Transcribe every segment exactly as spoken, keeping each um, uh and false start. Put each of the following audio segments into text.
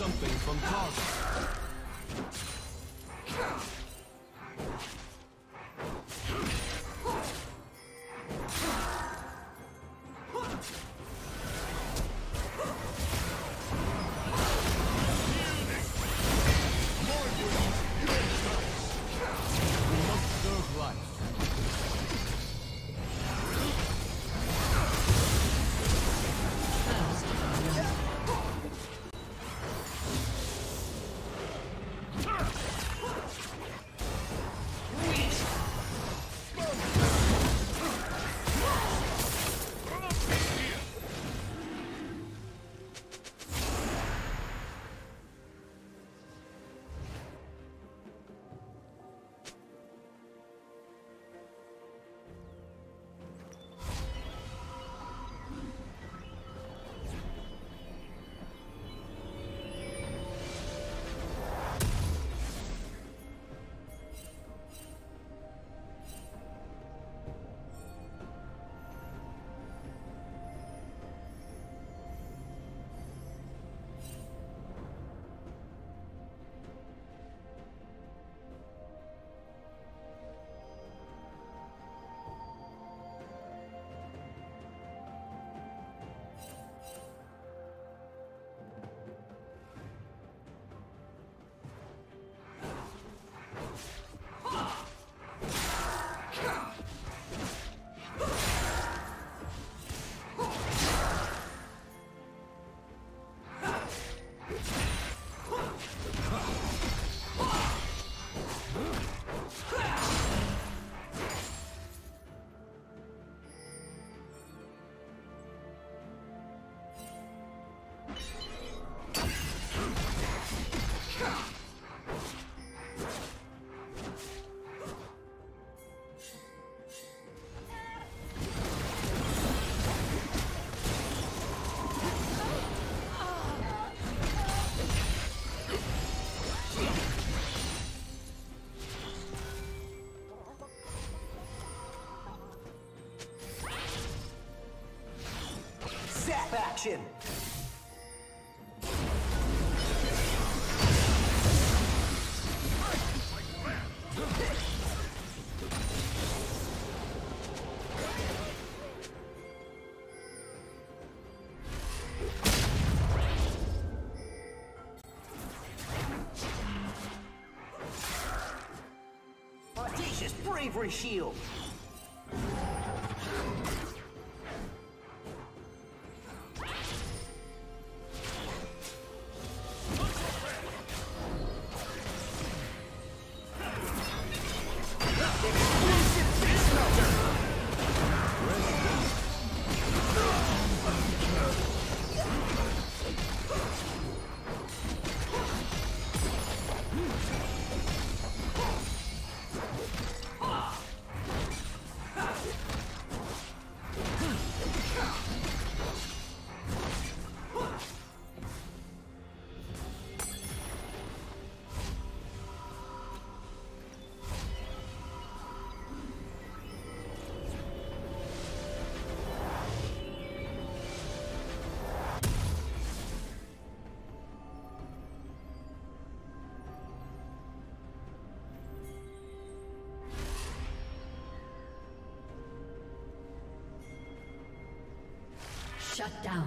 Something from Target. Action! Audacious bravery shield! Hmm. Shut down.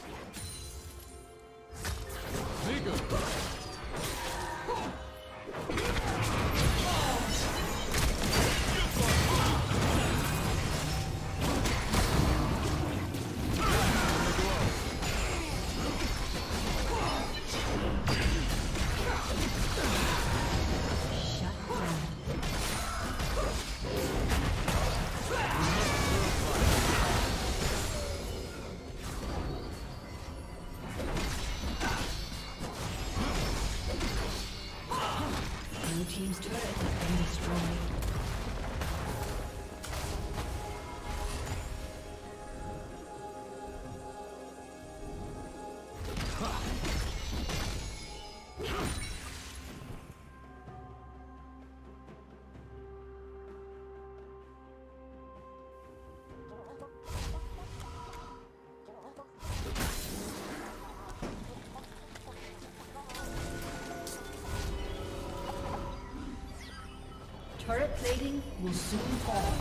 Turret plating will soon fall.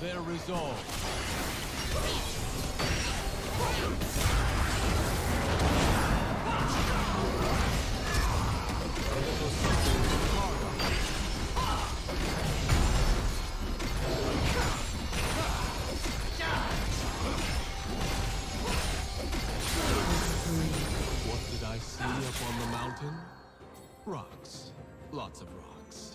Their resolve. What did I see up on the mountain? Rocks. Lots of rocks.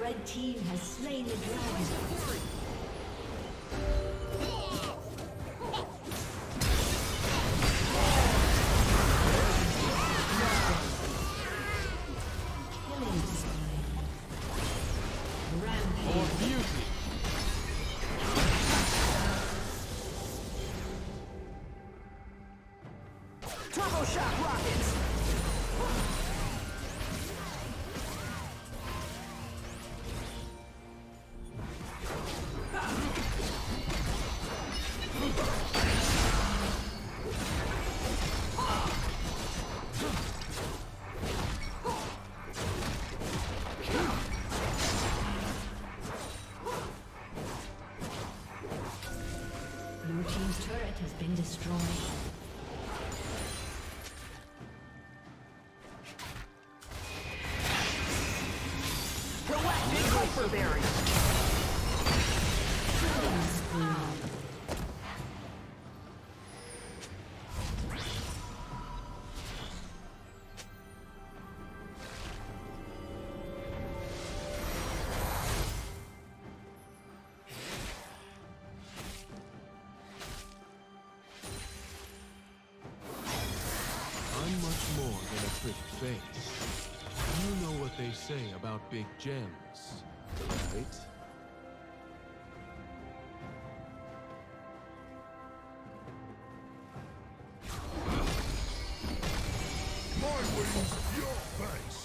Red team has slain the dragon. Destroyed. Face. You know what they say about big gems, right? My wings, your face!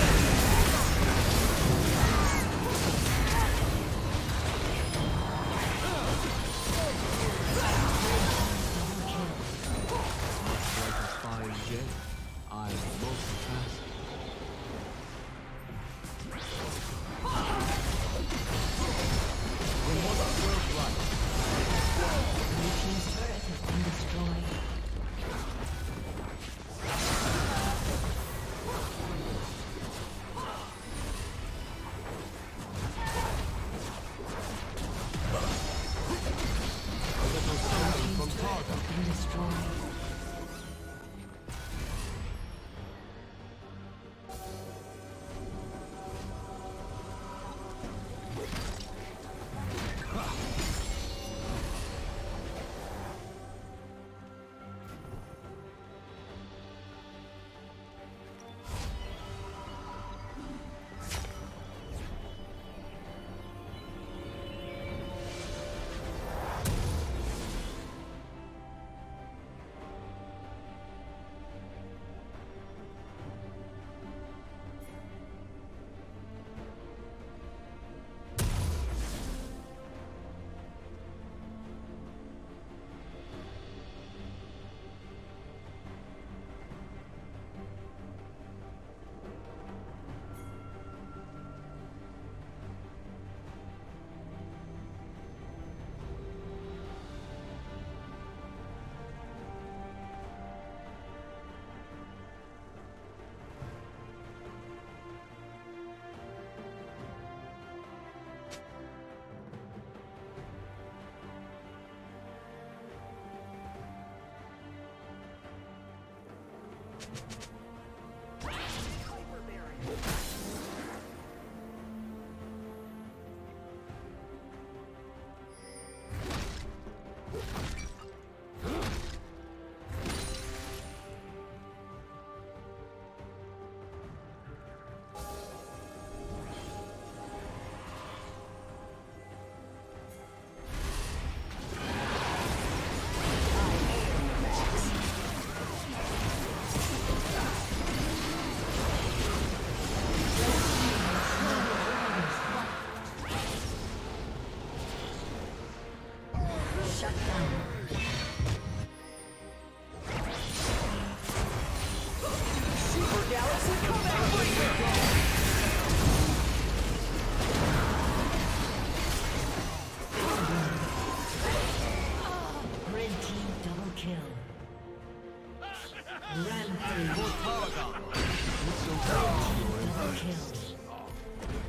a fine jet, I multitask.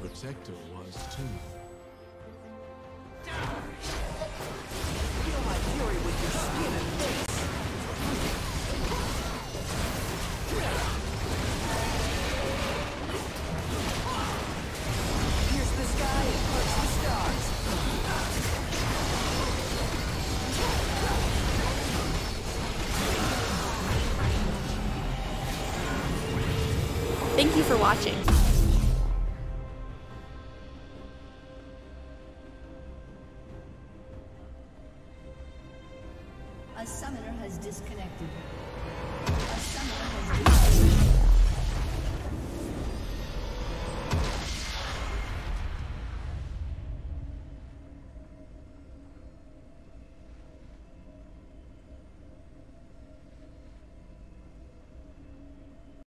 Protector was too. Feel my fury with your skin and face. Pierce the sky and punch the stars. Thank you for watching. A summoner has disconnected. A summoner has disconnected.